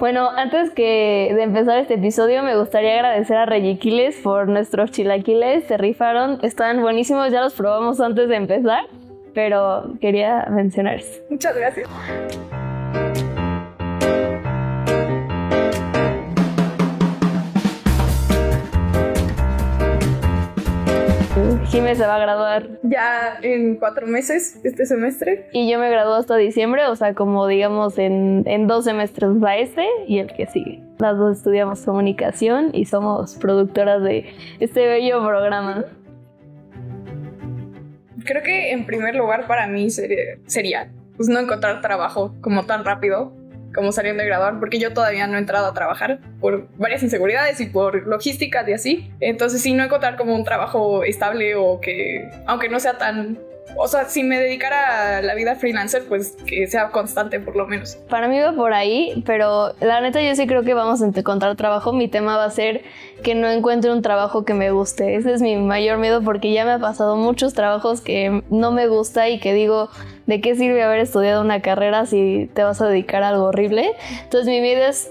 Bueno, antes que de empezar este episodio me gustaría agradecer a Reyquiles por nuestros chilaquiles, se rifaron, están buenísimos, ya los probamos antes de empezar, pero quería mencionarles. Muchas gracias. Jimé se va a graduar ya en 4 meses este semestre. Y yo me gradúo hasta diciembre, o sea, como digamos en 2 semestres, o sea, este y el que sigue. Las dos estudiamos comunicación y somos productoras de este bello programa. Creo que en primer lugar para mí sería pues no encontrar trabajo como tan rápido como saliendo de graduar, porque yo todavía no he entrado a trabajar por varias inseguridades y por logísticas y así. Entonces sí, no encontrar como un trabajo estable o que, aunque no sea tan... O sea, si me dedicara a la vida freelancer, pues que sea constante por lo menos. Para mí va por ahí, pero la neta yo sí creo que vamos a encontrar trabajo. Mi tema va a ser que no encuentre un trabajo que me guste. Ese es mi mayor miedo porque ya me ha pasado muchos trabajos que no me gusta y que digo... ¿De qué sirve haber estudiado una carrera si te vas a dedicar a algo horrible? Entonces mi miedo es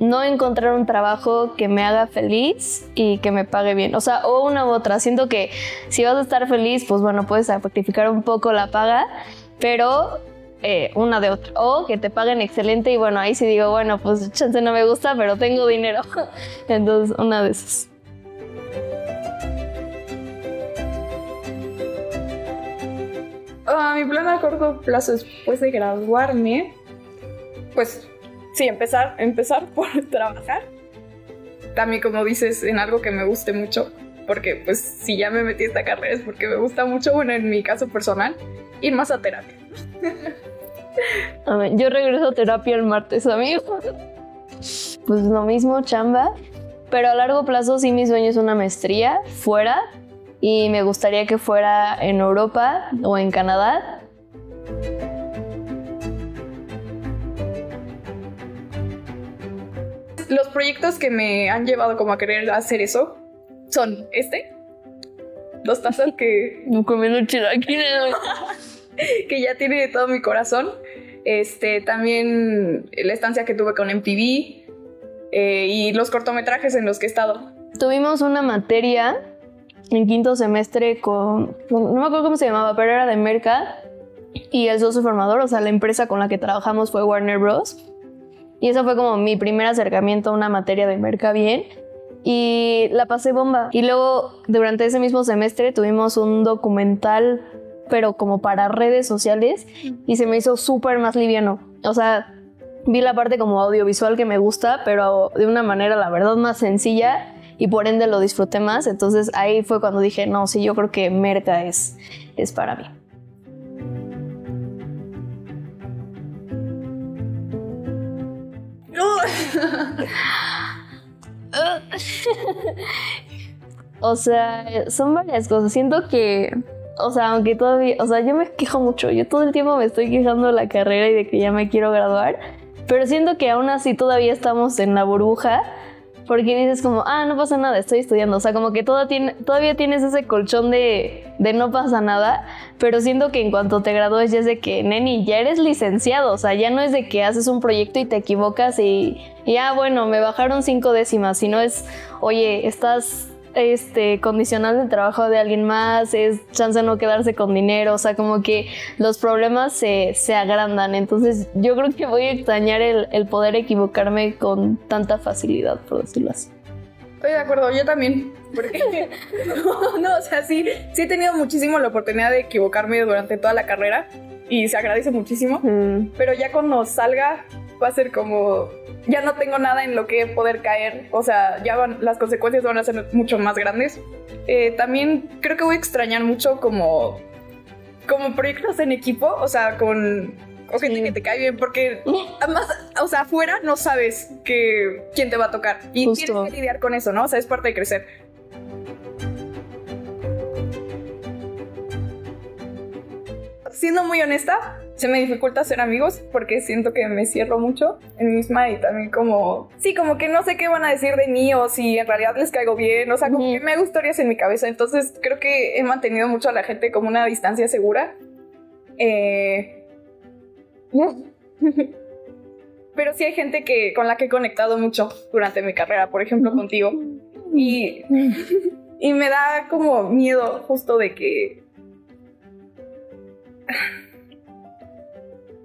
no encontrar un trabajo que me haga feliz y que me pague bien. O sea, o una u otra. Siento que si vas a estar feliz, pues bueno, puedes sacrificar un poco la paga, pero una de otra. O que te paguen excelente y bueno, ahí sí digo, bueno, pues chance no me gusta, pero tengo dinero. Entonces, una de esas. Mi plan a corto plazo después de graduarme, pues sí, empezar por trabajar. También, como dices, en algo que me guste mucho, porque pues si ya me metí a esta carrera es porque me gusta mucho, bueno, en mi caso personal, ir más a terapia. A ver, yo regreso a terapia el martes, amigo. Pues lo mismo, chamba. Pero a largo plazo sí mi sueño es una maestría fuera. Y me gustaría que fuera en Europa o en Canadá. Los proyectos que me han llevado como a querer hacer eso son Dos Tazas que... comiendo chilaquiles. Que ya tiene todo mi corazón. También la estancia que tuve con MTV y los cortometrajes en los que he estado. Tuvimos una materia... en 5º semestre no me acuerdo cómo se llamaba, pero era de merca y el socio formador, o sea, la empresa con la que trabajamos fue Warner Bros. Y eso fue como mi primer acercamiento a una materia de merca bien y la pasé bomba. Y luego, durante ese mismo semestre, tuvimos un documental, pero como para redes sociales y se me hizo súper más liviano. O sea, vi la parte como audiovisual que me gusta, pero de una manera, la verdad, más sencilla. Y por ende lo disfruté más, entonces ahí fue cuando dije, no, sí, yo creo que merca es para mí. O sea, son varias cosas. Siento que, o sea, aunque todavía, o sea, yo me quejo mucho. Yo todo el tiempo me estoy quejando de la carrera y de que ya me quiero graduar. Pero siento que aún así todavía estamos en la burbuja. Porque dices como, no pasa nada, estoy estudiando. O sea, como que todavía tienes ese colchón de no pasa nada, pero siento que en cuanto te gradúes ya es de que, neni, ya eres licenciado. O sea, ya no es de que haces un proyecto y te equivocas y bueno, me bajaron 5 décimas. Sino es, oye, estás condicionando el trabajo de alguien más, es chance de no quedarse con dinero. O sea, como que los problemas se agrandan. Entonces yo creo que voy a extrañar el poder equivocarme con tanta facilidad, por decirlo así. Estoy de acuerdo, yo también, porque no, o sea, sí he tenido muchísimo la oportunidad de equivocarme durante toda la carrera y se agradece muchísimo, pero ya cuando salga va a ser como... ya no tengo nada en lo que poder caer, o sea, ya las consecuencias van a ser mucho más grandes. También creo que voy a extrañar mucho como proyectos en equipo, o sea, con gente que te cae bien, porque además, o sea, afuera no sabes quién te va a tocar y Justo. Tienes que lidiar con eso, ¿no? O sea, es parte de crecer. Siendo muy honesta, se me dificulta hacer amigos porque siento que me cierro mucho en mí misma y también como que no sé qué van a decir de mí o si en realidad les caigo bien, o sea, como que me hago historias en mi cabeza. Entonces creo que he mantenido mucho a la gente como una distancia segura. pero sí hay gente que, con la que he conectado mucho durante mi carrera, por ejemplo contigo, y me da como miedo justo de que...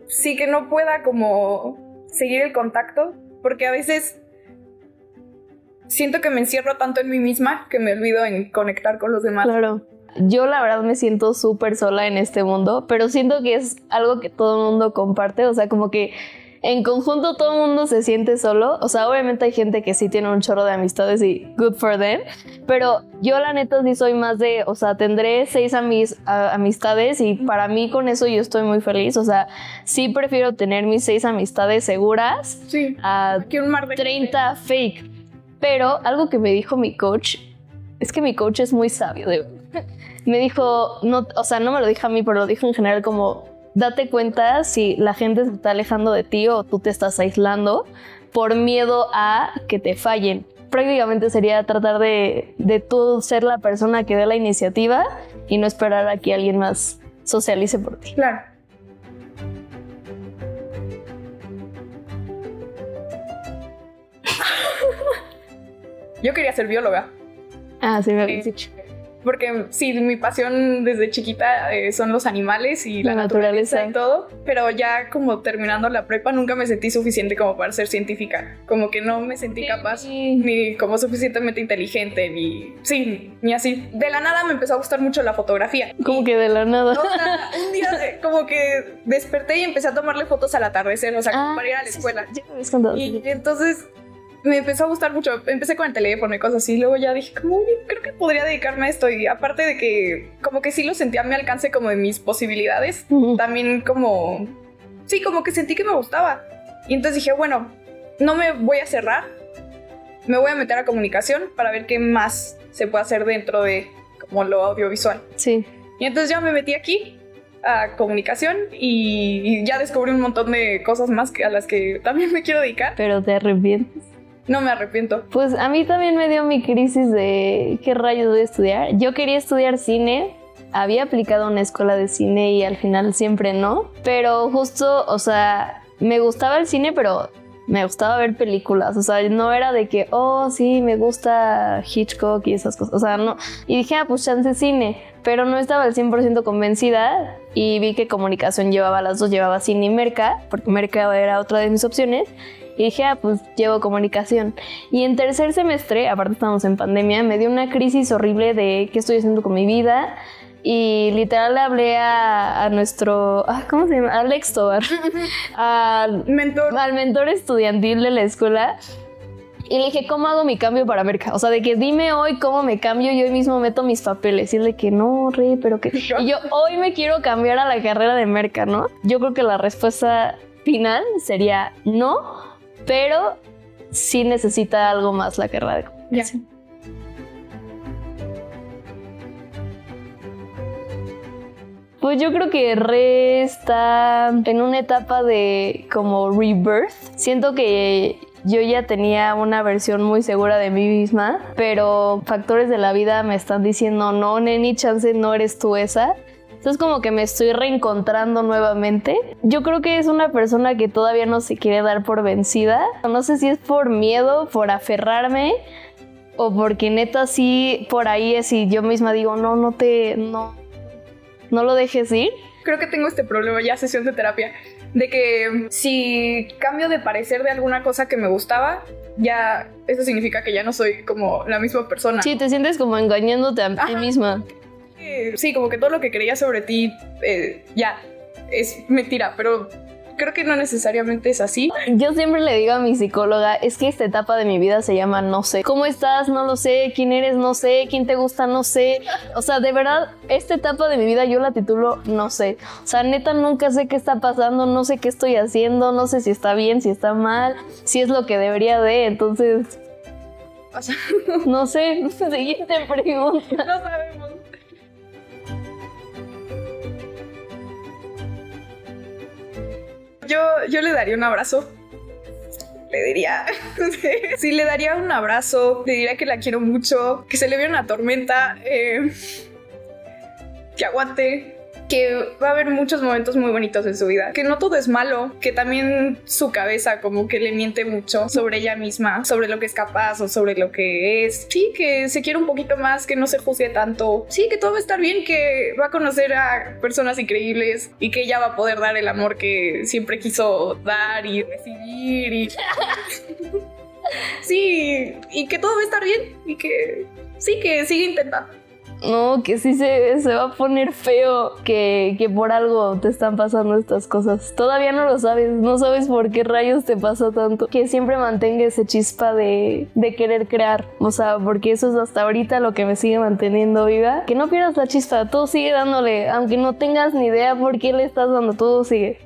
sí, que no pueda como seguir el contacto, porque a veces siento que me encierro tanto en mí misma que me olvido en conectar con los demás. Claro. Yo la verdad me siento súper sola en este mundo, pero siento que es algo que todo el mundo comparte, o sea, como que en conjunto todo el mundo se siente solo. O sea, obviamente hay gente que sí tiene un chorro de amistades y good for them, pero yo la neta sí soy más de, o sea, tendré 6 amistades y para mí con eso yo estoy muy feliz. O sea, sí prefiero tener mis 6 amistades seguras, sí, a que un mar de 30 fake. Pero algo que me dijo mi coach, es que mi coach es muy sabio, de verdad. Me dijo, no, o sea, no me lo dijo a mí, pero lo dijo en general como... date cuenta si la gente se está alejando de ti o tú te estás aislando por miedo a que te fallen. Prácticamente sería tratar de tú ser la persona que dé la iniciativa y no esperar a que alguien más socialice por ti. Claro. Yo quería ser bióloga. Ah, sí, me habías dicho. Porque sí, mi pasión desde chiquita son los animales y la naturaleza y todo, pero ya como terminando la prepa nunca me sentí suficiente como para ser científica, como que no me sentí capaz, ni como suficientemente inteligente, ni sí, ni así. De la nada me empezó a gustar mucho la fotografía. ¿Cómo que de la nada? No, nada. Un día como que desperté y empecé a tomarle fotos al atardecer, o sea, para ir a la escuela. Sí, ya me y entonces... me empezó a gustar mucho, empecé con el teléfono y cosas así, luego ya dije, como, creo que podría dedicarme a esto, y aparte de que como que sí lo sentí a mi alcance, como de mis posibilidades, también como, sí, como que sentí que me gustaba, y entonces dije, bueno, no me voy a cerrar, me voy a meter a comunicación para ver qué más se puede hacer dentro de como lo audiovisual. Sí. Y entonces ya me metí aquí a comunicación y ya descubrí un montón de cosas más a las que también me quiero dedicar. ¿Pero te arrepientes? No me arrepiento. Pues a mí también me dio mi crisis de qué rayos voy a estudiar. Yo quería estudiar cine, había aplicado a una escuela de cine y al final siempre no. Pero justo, o sea, me gustaba el cine, pero me gustaba ver películas. O sea, no era de que, oh, sí, me gusta Hitchcock y esas cosas. O sea, no. Y dije, ah, pues chance cine. Pero no estaba al 100% convencida y vi que comunicación llevaba las dos, llevaba cine y merca, porque merca era otra de mis opciones. Y dije, ah, pues llevo comunicación. Y en tercer semestre, aparte estábamos en pandemia, me dio una crisis horrible de qué estoy haciendo con mi vida. Y literal hablé a nuestro, ¿cómo se llama? Alex Tovar. Al mentor estudiantil de la escuela. Y le dije, ¿cómo hago mi cambio para merca? O sea, de que dime hoy cómo me cambio y hoy mismo meto mis papeles. Y él de que no, Rey, pero que... Y yo, hoy me quiero cambiar a la carrera de merca, ¿no? Yo creo que la respuesta final sería no, pero sí necesita algo más la carrera de comunicación. Pues yo creo que Re está en una etapa de como rebirth. Siento que yo ya tenía una versión muy segura de mí misma, pero factores de la vida me están diciendo, no, neni, chance no eres tú esa. Entonces como que me estoy reencontrando nuevamente. Yo creo que es una persona que todavía no se quiere dar por vencida. No sé si es por miedo, por aferrarme o porque neta sí por ahí es y yo misma digo no lo dejes ir. Creo que tengo este problema ya, sesión de terapia, de que si cambio de parecer de alguna cosa que me gustaba, ya eso significa que ya no soy como la misma persona. Sí, te sientes como engañándote a ti misma. Sí, como que todo lo que creía sobre ti ya es mentira, pero creo que no necesariamente es así. Yo siempre le digo a mi psicóloga, es que esta etapa de mi vida se llama no sé. ¿Cómo estás? No lo sé. ¿Quién eres? No sé. ¿Quién te gusta? No sé. O sea, de verdad, esta etapa de mi vida yo la titulo no sé. O sea, neta, nunca sé qué está pasando, no sé qué estoy haciendo, no sé si está bien, si está mal, si es lo que debería de, entonces... No sé, siguiente pregunta. No sabemos. Yo le daría un abrazo, le diría, sí, le daría un abrazo, le diría que la quiero mucho, que se le viera una tormenta, que aguante, que va a haber muchos momentos muy bonitos en su vida, que no todo es malo, que también su cabeza como que le miente mucho sobre ella misma, sobre lo que es capaz o sobre lo que es. Sí, que se quiere un poquito más, que no se juzgue tanto. Sí, que todo va a estar bien, que va a conocer a personas increíbles y que ella va a poder dar el amor que siempre quiso dar y recibir y... Sí, y que todo va a estar bien y que sí, que sigue intentando. No, que sí se va a poner feo, que por algo te están pasando estas cosas. Todavía no lo sabes, no sabes por qué rayos te pasa tanto. Que siempre mantenga esa chispa de querer crear, o sea, porque eso es hasta ahorita lo que me sigue manteniendo viva. Que no pierdas la chispa, tú sigue dándole, aunque no tengas ni idea por qué le estás dando, tú sigue.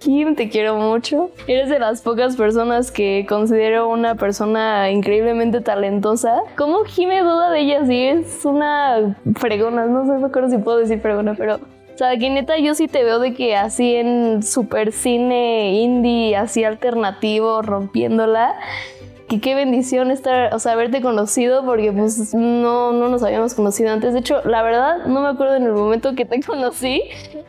Kim, te quiero mucho. Eres de las pocas personas que considero una persona increíblemente talentosa. ¿Cómo Jime duda de ella? Sí, es una fregona. No sé, no creo si puedo decir fregona, pero... O sea, que neta yo sí te veo de que así en super cine indie, así alternativo, rompiéndola. Que qué bendición estar, o sea, haberte conocido, porque pues no nos habíamos conocido antes. De hecho, la verdad, no me acuerdo en el momento que te conocí.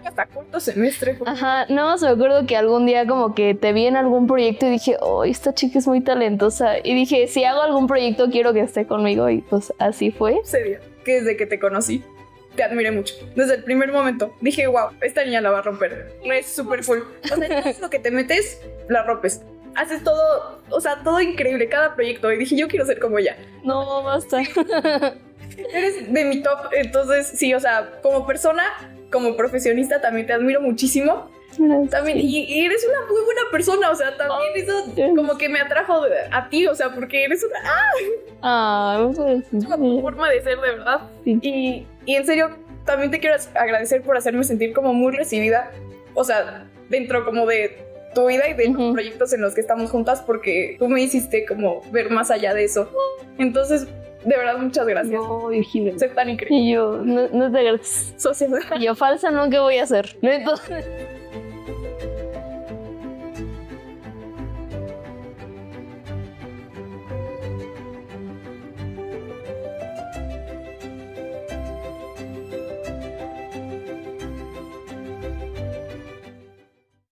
Hasta cuarto semestre. Ajá, nada más me acuerdo que algún día como que te vi en algún proyecto y dije, oh, esta chica es muy talentosa. Y dije, si hago algún proyecto quiero que esté conmigo, y pues así fue. Se vio que desde que te conocí te admiré mucho. Desde el primer momento dije, wow, esta niña la va a romper. Es súper full. O sea, es lo que te metes, la rompes. Haces todo, o sea, todo increíble, cada proyecto. Y dije, yo quiero ser como ella. No, basta. Eres de mi top, entonces sí, o sea, como persona, como profesionista también te admiro muchísimo. Gracias. También, y eres una muy buena persona, o sea, también eso como que me atrajo a ti, o sea, porque eres una... ¡Ah! Una forma de ser, de verdad. Sí. Y en serio, también te quiero agradecer por hacerme sentir como muy recibida, o sea, dentro como de... tu vida y de los proyectos en los que estamos juntas, porque tú me hiciste como ver más allá de eso. Entonces, de verdad, muchas gracias. No, Virginia. Ser tan increíble. Y yo, no te agradezco. Social. Y yo falsa nunca voy a ser. Entonces...